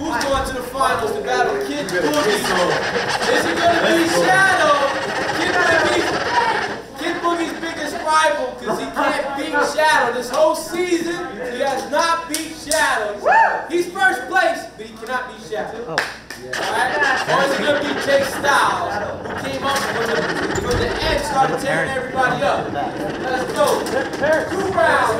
Who's going to the finals to battle Kid Boogie? Is it going to be Shadow? Kid Boogie's biggest rival, because he can't beat Shadow. This whole season, he has not beat Shadow. He's first place, but he cannot beat Shadow. Oh. Alright? Or is it going to be Jstyles, who came up from the end, started tearing everybody up? Let's go. 2 rounds.